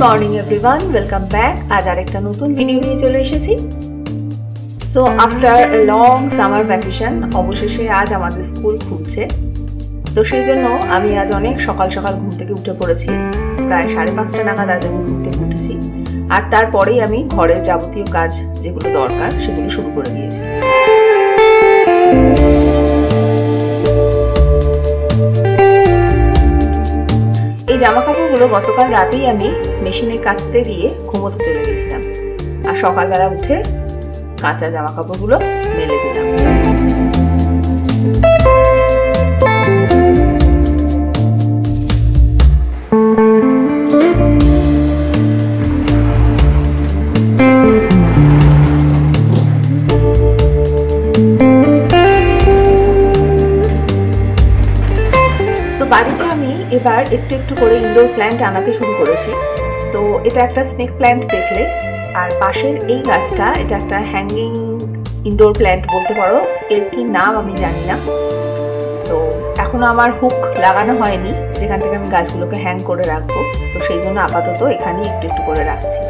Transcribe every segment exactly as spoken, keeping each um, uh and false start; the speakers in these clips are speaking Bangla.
Good morning everyone, welcome back. आज आरेकटा नतून भिडियो নিয়ে চলে এসেছি। So after a long summer vacation, অবশেষে আজ আমাদের স্কুল খুলছে। তো সেই জন্য আমি আজ অনেক সকাল সকাল ঘুম থেকে উঠে পড়েছি। প্রায় সাড়ে পাঁচটা নাগাদ আজ আমি ঘুম থেকে উঠেছি। আর তারপরেই আমি ঘরের যাবতীয় কাজ যেগুলো দরকার সেগুলো শুরু করে দিয়েছি। জামা কাপড়গুলো গতকাল রাতেই আমি মেশিনে কাচতে দিয়ে ঘুমোতে চলে গেছিলাম আর সকালবেলা উঠে কাঁচা জামা কাপড়গুলো মেলে দিলাম। বাড়িতে আমি এবার একটু একটু করে ইনডোর প্ল্যান্ট আনাতে শুরু করেছি। তো এটা একটা স্নেক প্ল্যান্ট দেখলে, আর পাশের এই গাছটা এটা একটা হ্যাঙ্গিং ইনডোর প্ল্যান্ট বলতে পারো, এর কি নাম আমি জানি না। তো এখনও আমার হুক লাগানো হয়নি যেখান থেকে আমি গাছগুলোকে হ্যাং করে রাখবো, তো সেই জন্য আপাতত এখানে একটু একটু করে রাখছি।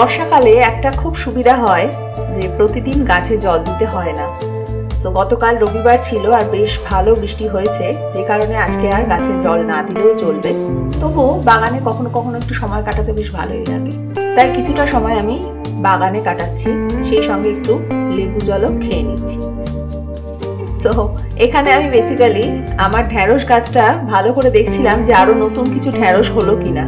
বর্ষাকালে একটা খুব সুবিধা হয় যে প্রতিদিন গাছে জল দিতে হয় না। তো গতকাল রবিবার ছিল আর বেশ ভালো বৃষ্টি হয়েছে, যে কারণে আজকে আর গাছে জল না দিলেও চলবে। তবুও বাগানে কখনো কখনো একটু সময় কাটাতে বেশ ভালোই লাগে, তাই কিছুটা সময় আমি বাগানে কাটাচ্ছি, সেই সঙ্গে একটু লেবু জলও খেয়ে নিচ্ছি। তো এখানে আমি বেসিক্যালি আমার ঢ্যাঁড়স গাছটা ভালো করে দেখছিলাম যে আরও নতুন কিছু ঢ্যাঁড়স হলো কিনা।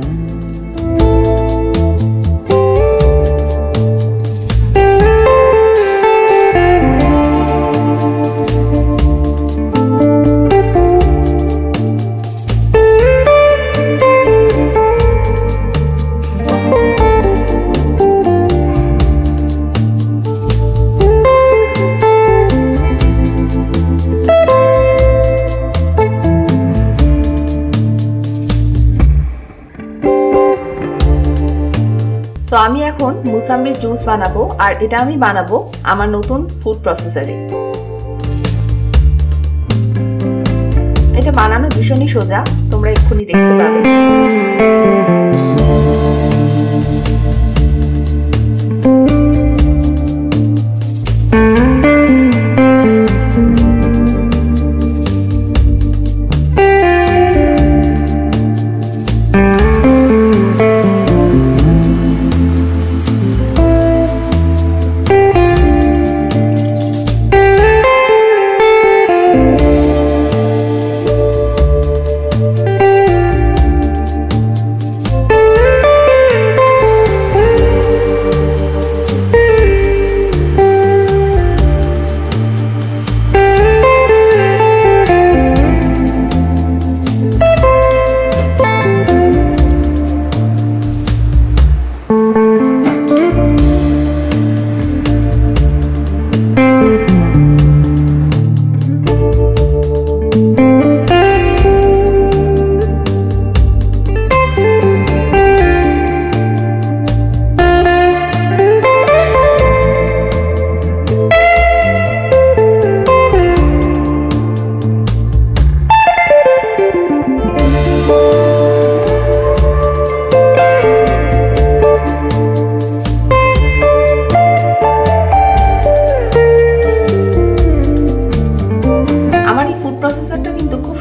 তো আমি এখন মুসাম্বির জুস বানাবো, আর এটা আমি বানাবো আমার নতুন ফুড প্রসেসরে। এটা বানানো ভীষণই সোজা, তোমরা এক্ষুনি দেখতে পাবে।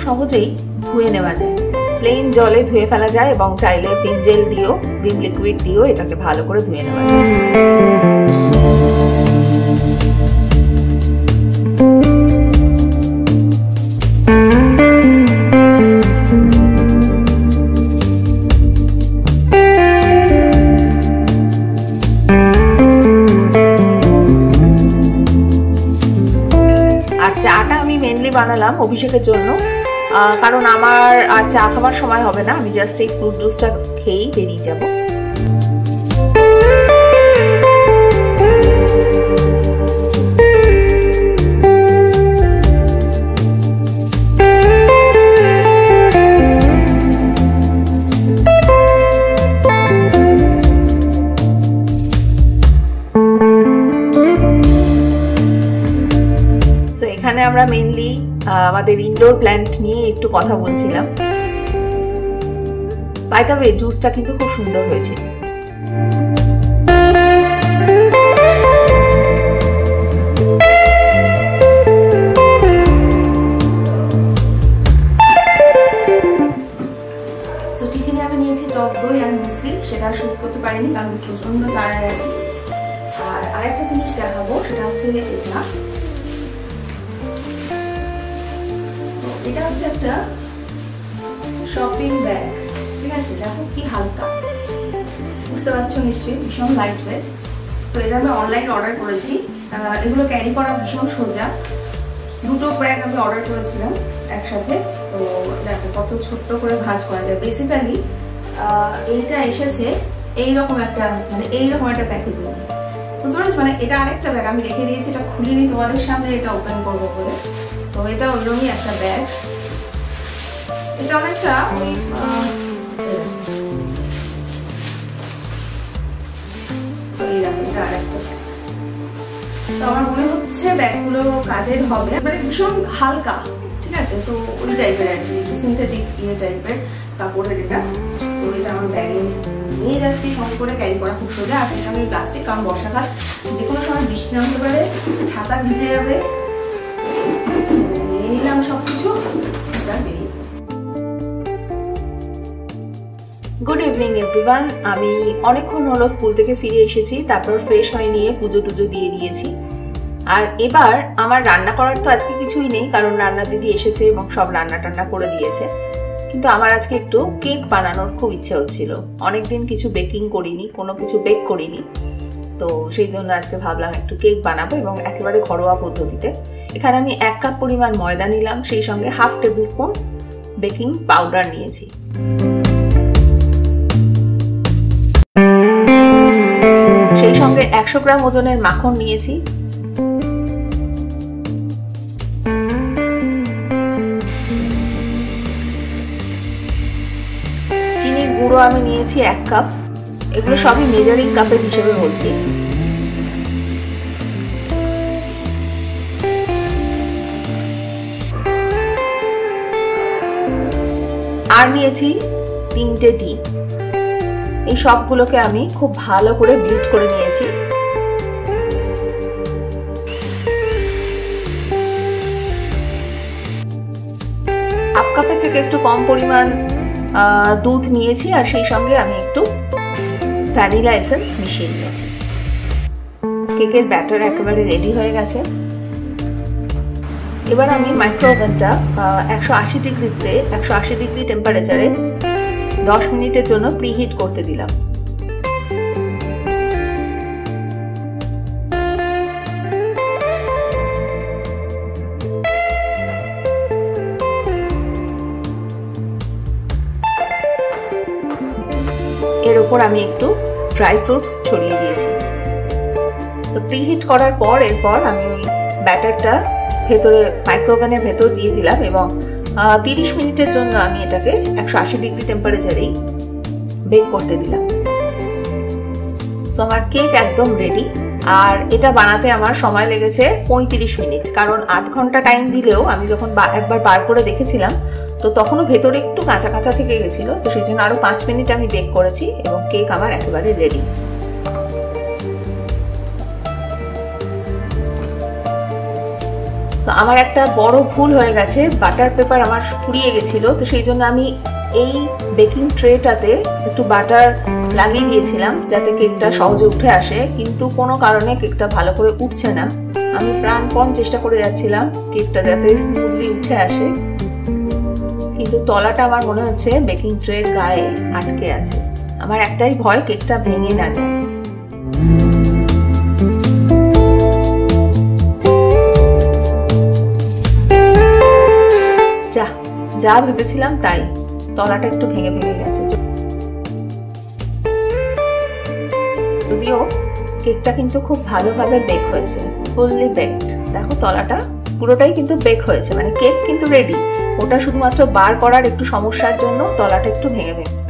সহজেই ধুয়ে নেওয়া যায়, প্লেন জলে ধুয়ে ফেলা যায় এবং চাইলে ভিম জেল দিয়েও, ভিম লিকুইড দিয়েও এটাকে ভালো করে ধুয়ে নেওয়া যায়। আর চাটা আমি মেনলি বানালাম অভিষেকের জন্য, কারণ আমার আর চা খাবার সময় হবে না, আমি জাস্ট এই ফ্রুট জুসটা খেয়েই বেরিয়ে যাবো। এখানে আমরা মেইনলি আমাদের ইনডোর প্ল্যান্ট নিয়ে একটু কথা বলছিলাম। বাই দ্য ওয়ে জুসটা কিন্তু খুব সুন্দর হয়েছে। সেটা শুট করতে পারিনি কারণ প্রচন্ড দাঁড়ায় আছি। আর আরেকটা জিনিস দেখাবো, সেটা হচ্ছে এটা এটা হচ্ছে একটা শপিং ব্যাগ, ঠিক আছে? দেখো কি হালকা, বুঝতে পারছো নিশ্চয়ই, ভীষণ লাইট ওয়েট। তো এটা আমি অনলাইন অর্ডার করেছি, এগুলো ক্যারি করা ভীষণ সোজা। দুটো ব্যাগ আমি অর্ডার করেছিলাম একসাথে। তো দেখো কত ছোট্ট করে ভাঁজ করা যায়। বেসিক্যালি এইটা এসেছে এইরকম একটা, মানে এইরকম একটা প্যাকেজ, বুঝতে পারছো? মানে এটা আরেকটা ব্যাগ আমি রেখে দিয়েছি, এটা খুলিনি তোমাদের সামনে, এটা ওপেন করবো বলে। সো এটা ওইরকমই একটা ব্যাগ। এটা অনেকটা ওই এটা আরেকটা ব্যাগ। তো আমার মনে হচ্ছে ব্যাগগুলো কাজের হবে, মানে ভীষণ হালকা, ঠিক আছে? তো ওই টাইপের আর কি, সিনথেটিক ইয়ে টাইপের কাপড়ের এটা। তো এটা আমার ব্যাগে নিয়ে যাচ্ছি, সঙ্গে করে ক্যারি করা খুব সোজা। আর সেই সঙ্গে প্লাস্টিক, কারণ বর্ষাকাল যে কোনো সময় বৃষ্টি নামতে পারে, ছাতা ভিজে যাবে। নিয়ে নিলাম সব কিছু। Good evening everyone. আমি অনেকক্ষণ হলো স্কুল থেকে ফিরে এসেছি, তারপর ফ্রেশ হয়ে নিয়ে পুজো টুজো দিয়ে দিয়েছি। আর এবার আমার রান্না করার তো আজকে কিছুই নেই, কারণ রান্না দিদি এসেছে এবং সব রান্না টান্না করে দিয়েছে। কিন্তু আমার আজকে একটু কেক বানানোর খুব ইচ্ছে হচ্ছিল। অনেকদিন কিছু বেকিং করিনি, কোনো কিছু বেক করিনি, তো সেই জন্য আজকে ভাবলাম একটু কেক বানাবো, এবং একেবারে ঘরোয়া পদ্ধতিতে। এখানে আমি এক কাপ পরিমাণ ময়দা নিলাম, সেই সঙ্গে half tablespoon baking powder নিয়েছি। সেই সঙ্গে একশো গ্রাম ওজনের মাখন নিয়েছি। চিনির গুঁড়ো আমি নিয়েছি এক কাপ। এগুলো সবই মেজারিং কাপের হিসেবে বলছি। আর নিয়েছি তিনটে ডিম। এই সবগুলোকে আমি খুব ভালো করে ব্লিট করে নিয়েছি। হাফ কাপের থেকে একটু কম পরিমাণ দুধ নিয়েছি, আর সেই সঙ্গে আমি একটু ভ্যানিলা এসেন্স মিশিয়ে নিয়েছি। কেকের ব্যাটার একেবারে রেডি হয়ে গেছে। এবার আমি মাইক্রোওভেনটা একশো আশি ডিগ্রিতে একশো আশি ডিগ্রি টেম্পারেচারে দশ মিনিটের জন্য প্রিহিট করতে দিলাম। এর উপর আমি একটু ড্রাই ফ্রুটস ছড়িয়ে দিয়েছি। তো প্রিহিট করার পর এরপর আমি ওই ব্যাটারটা ভেতরে মাইক্রোওভেনের ভেতর দিয়ে দিলাম, এবং তিরিশ মিনিটের জন্য আমি এটাকে একশো আশি ডিগ্রি টেম্পারেচারেই বেক করতে দিলাম। সো আমার কেক একদম রেডি। আর এটা বানাতে আমার সময় লেগেছে পঁয়ত্রিশ মিনিট, কারণ আধ ঘন্টা টাইম দিলেও আমি যখন একবার বার করে দেখেছিলাম, তো তখনও ভেতরে একটু কাঁচা কাঁচা থেকে গেছিলো। তো সেই জন্য আরও পাঁচ মিনিট আমি বেক করেছি, এবং কেক আমার একেবারে রেডি। তো আমার একটা বড় ভুল হয়ে গেছে, বাটার পেপার আমার ফুরিয়ে গেছিল। তো সেই জন্য আমি এই বেকিং ট্রেটাতে একটু বাটার লাগিয়ে দিয়েছিলাম যাতে কেকটা সহজে উঠে আসে, কিন্তু কোনো কারণে কেকটা ভালো করে উঠছে না। আমি প্রাণপণ চেষ্টা করে যাচ্ছিলাম কেকটা যাতে স্মুথলি উঠে আসে, কিন্তু তলাটা আমার মনে হচ্ছে বেকিং ট্রের গায়ে আটকে আছে। আমার একটাই ভয়, কেকটা ভেঙে না যায়। যা ভেবেছিলাম তাই, তলাটা একটু ভেঙে ভেঙে গেছে। যদিও কেকটা কিন্তু খুব ভালোভাবে বেক হয়েছে, ফুললি বেকড। দেখো তলাটা পুরোটাই কিন্তু বেক হয়েছে, মানে কেক কিন্তু রেডি। ওটা শুধুমাত্র বার করার একটু সমস্যার জন্য তলাটা একটু ভেঙে ভেঙে